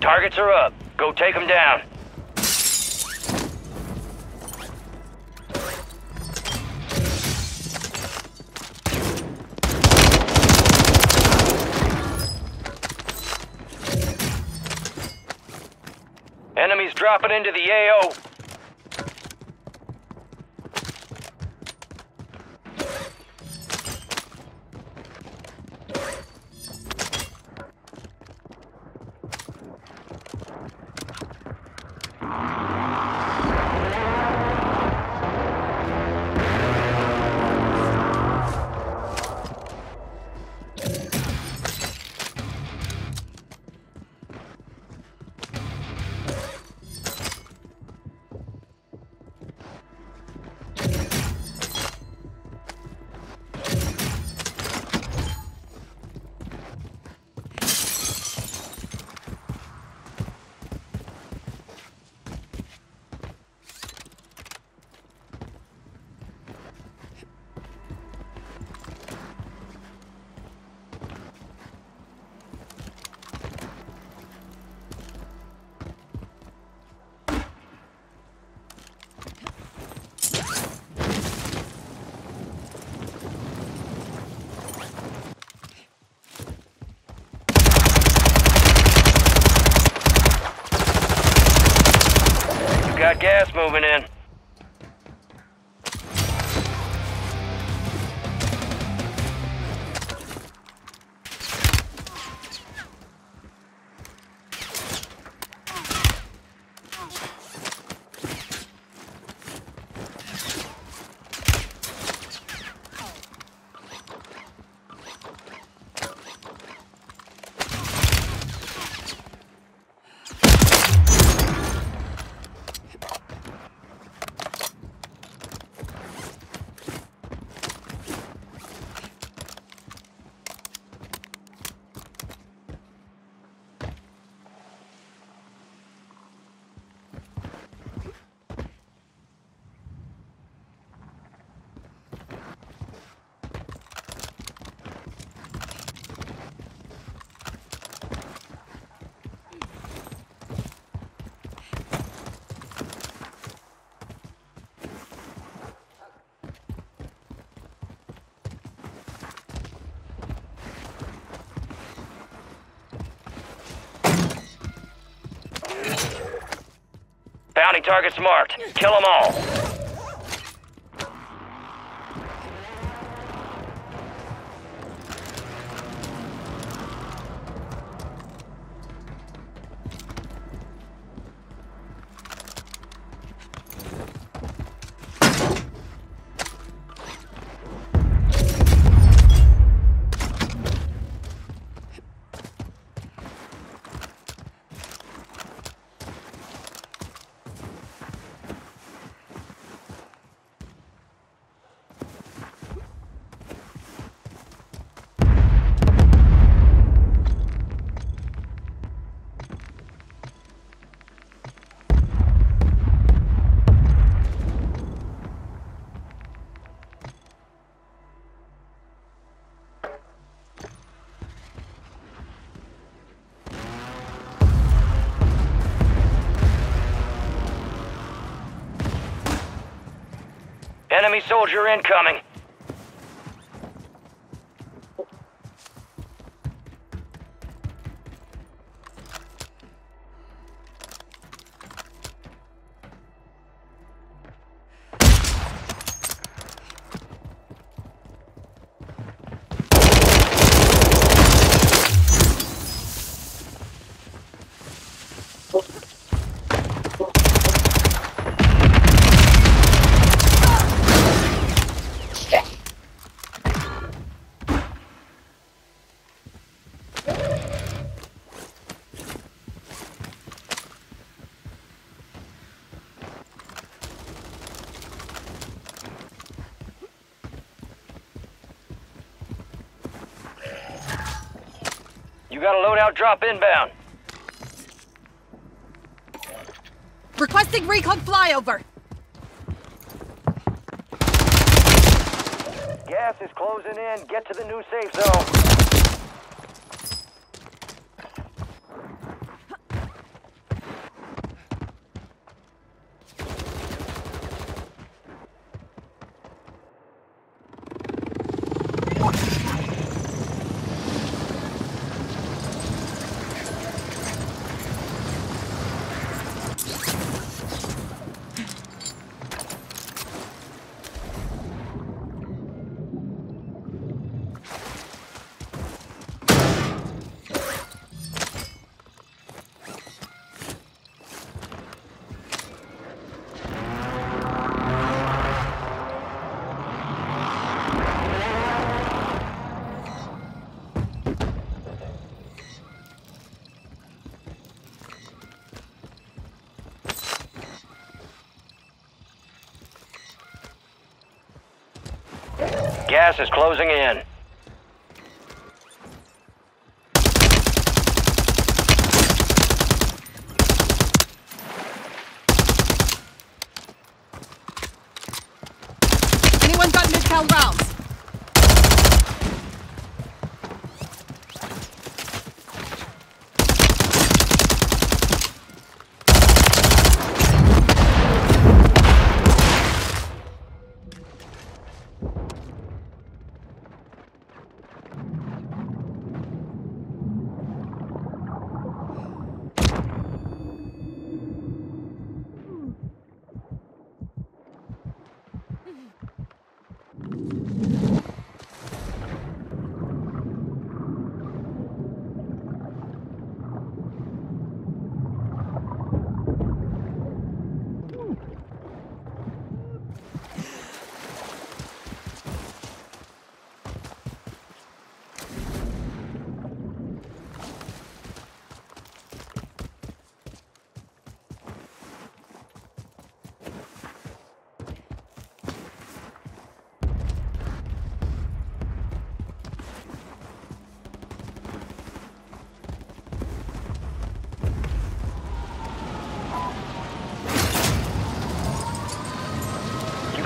Targets are up. Go take them down. Enemies dropping into the AO. Got gas moving in. Bounty targets marked. Kill them all. Enemy soldier incoming. You got a loadout drop inbound. Requesting recon flyover. Gas is closing in. Get to the new safe zone. Gas is closing in. Anyone got mid-cal rounds?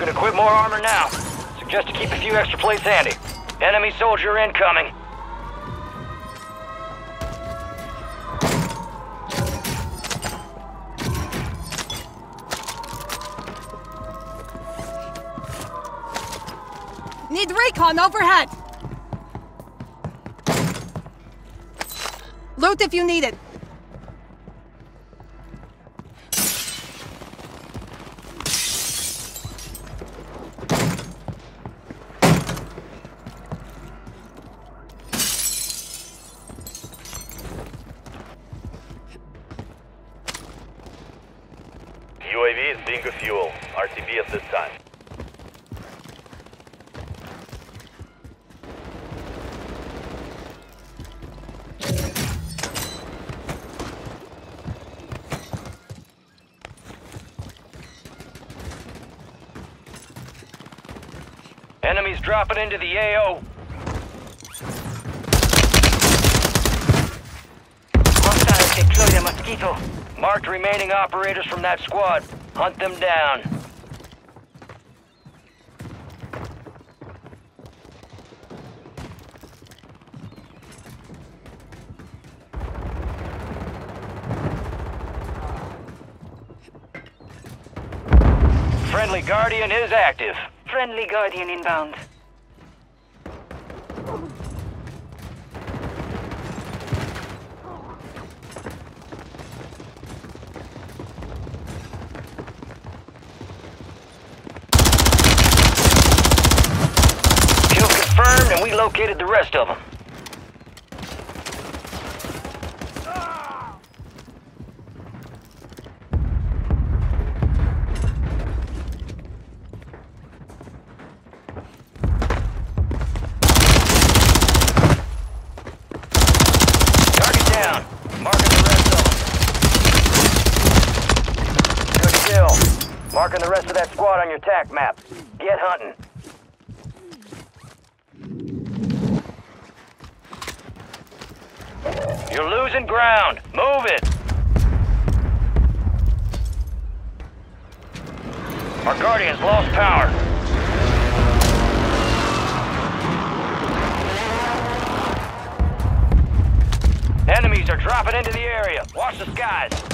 Equip more armor now. Suggest to keep a few extra plates handy. Enemy soldier incoming. Need recon overhead. Loot if you need it. UAV is being a fuel. RTB at this time. Enemies dropping into the AO. Hostiles deploy the Mosquito. Marked remaining operators from that squad. Hunt them down. Friendly Guardian is active. Friendly Guardian inbound. And we located the rest of them. Target down. Marking the rest of them. Good kill. Marking the rest of that squad on your TAC map. Get hunting. You're losing ground. Move it. Our Guardians lost power. Enemies are dropping into the area. Watch the skies.